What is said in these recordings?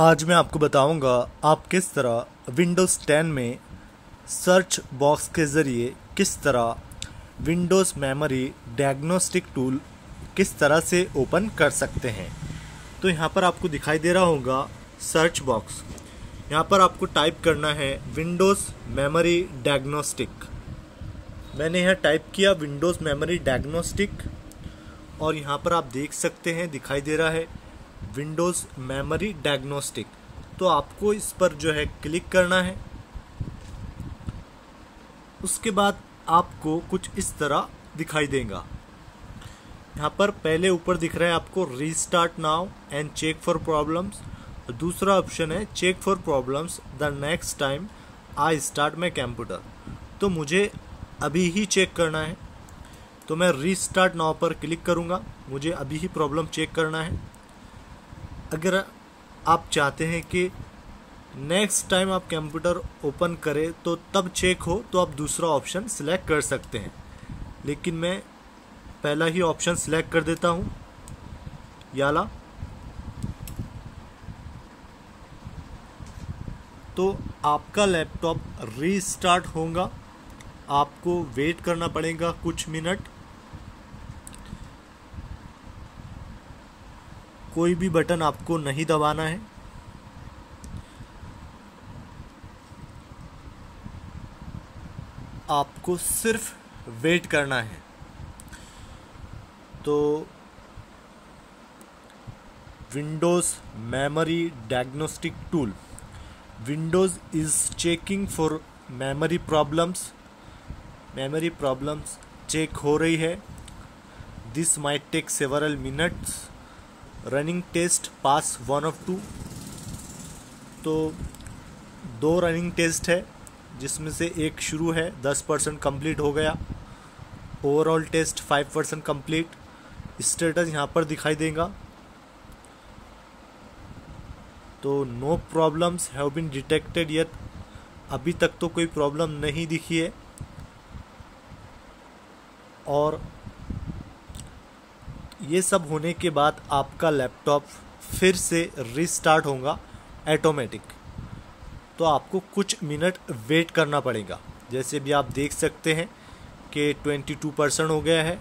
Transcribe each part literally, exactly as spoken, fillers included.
आज मैं आपको बताऊंगा आप किस तरह विंडोज़ टेन में सर्च बॉक्स के ज़रिए किस तरह विंडोज़ मेमोरी डायग्नोस्टिक टूल किस तरह से ओपन कर सकते हैं। तो यहाँ पर आपको दिखाई दे रहा होगा सर्च बॉक्स, यहाँ पर आपको टाइप करना है विंडोज़ मेमोरी डायग्नोस्टिक। मैंने यहाँ टाइप किया विंडोज़ मेमोरी डायग्नोस्टिक और यहाँ पर आप देख सकते हैं दिखाई दे रहा है विंडोज़ मेमोरी डायग्नोस्टिक। तो आपको इस पर जो है क्लिक करना है। उसके बाद आपको कुछ इस तरह दिखाई देगा। यहाँ पर पहले ऊपर दिख रहा है आपको restart now and check for problems, और दूसरा ऑप्शन है check for problems the next time I start my computer. तो मुझे अभी ही चेक करना है, तो मैं रीस्टार्ट नाउ पर क्लिक करूँगा। मुझे अभी ही प्रॉब्लम चेक करना है। अगर आप चाहते हैं कि नेक्स्ट टाइम आप कंप्यूटर ओपन करें तो तब चेक हो, तो आप दूसरा ऑप्शन सिलेक्ट कर सकते हैं, लेकिन मैं पहला ही ऑप्शन सिलेक्ट कर देता हूं, याला। तो आपका लैपटॉप रीस्टार्ट होगा, आपको वेट करना पड़ेगा कुछ मिनट। कोई भी बटन आपको नहीं दबाना है। आपको सिर्फ वेट करना है। तो Windows memory diagnostic tool, Windows is checking for memory problems. Memory problems check हो रही है। This might take several minutes. Running test pass one of two. तो दो रनिंग टेस्ट है, जिसमें से एक शुरू है, दस परसेंट कम्प्लीट हो गया। Overall test five percent complete. Status यहाँ पर दिखाई देगा। तो no problems have been detected yet, अभी तक तो कोई प्रॉब्लम नहीं दिखी है। और ये सब होने के बाद आपका लैपटॉप फिर से रीस्टार्ट होगा ऑटोमेटिक। तो आपको कुछ मिनट वेट करना पड़ेगा। जैसे भी आप देख सकते हैं कि बाईस परसेंट हो गया है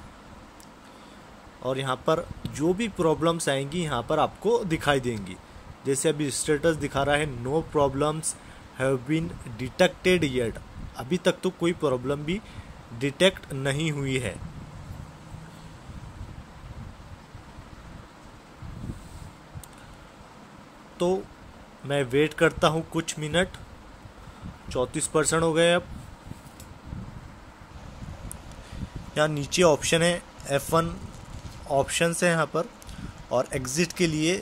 और यहाँ पर जो भी प्रॉब्लम्स आएंगी यहाँ पर आपको दिखाई देंगी। जैसे अभी स्टेटस दिखा रहा है no problems have been detected yet, अभी तक तो कोई प्रॉब्लम भी डिटेक्ट नहीं हुई है। तो मैं वेट करता हूँ कुछ मिनट। चौंतीस परसेंट हो गए अब। यहाँ नीचे ऑप्शन है एफ वन ऑप्शन है यहाँ पर, और एग्ज़िट के लिए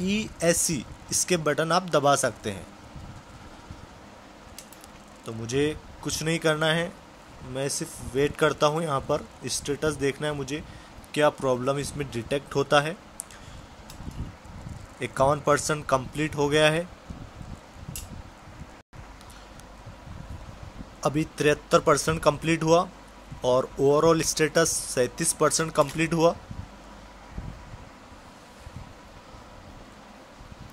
ई एस सी इसके बटन आप दबा सकते हैं। तो मुझे कुछ नहीं करना है, मैं सिर्फ वेट करता हूँ। यहाँ पर स्टेटस देखना है मुझे, क्या प्रॉब्लम इसमें डिटेक्ट होता है। इक्यावन परसेंट कम्प्लीट हो गया है। अभी तिहत्तर परसेंट कम्प्लीट हुआ और ओवरऑल स्टेटस सैंतीस परसेंट कम्प्लीट हुआ।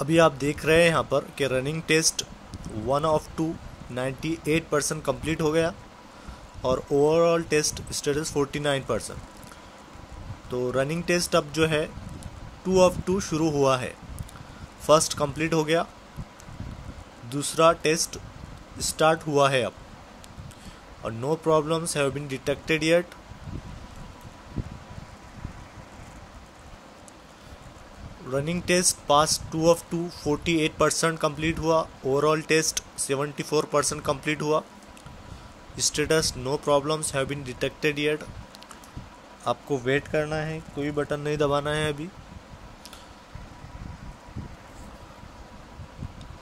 अभी आप देख रहे हैं यहाँ पर कि running test one of two ninety eight percent complete हो गया और overall test status forty nine percent. तो रनिंग टेस्ट अब जो है टू ऑफ टू शुरू हुआ है। फर्स्ट कंप्लीट हो गया, दूसरा टेस्ट स्टार्ट हुआ है अब, और no problems have been detected yet. Running test pass two of two अड़तालीस परसेंट कंप्लीट हुआ। ओवरऑल टेस्ट चौहत्तर परसेंट कंप्लीट हुआ। Status no problems have been detected yet. आपको वेट करना है, कोई बटन नहीं दबाना है अभी।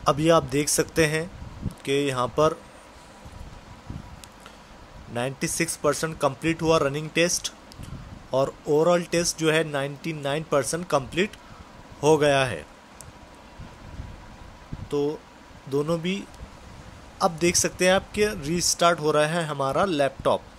अभी आप देख सकते हैं कि यहाँ पर छियानवे परसेंट कम्प्लीट हुआ रनिंग टेस्ट और ओवरऑल टेस्ट जो है निन्यानवे परसेंट कम्प्लीट हो गया है। तो दोनों भी अब देख सकते हैं आप कि रीस्टार्ट हो रहा है हमारा लैपटॉप।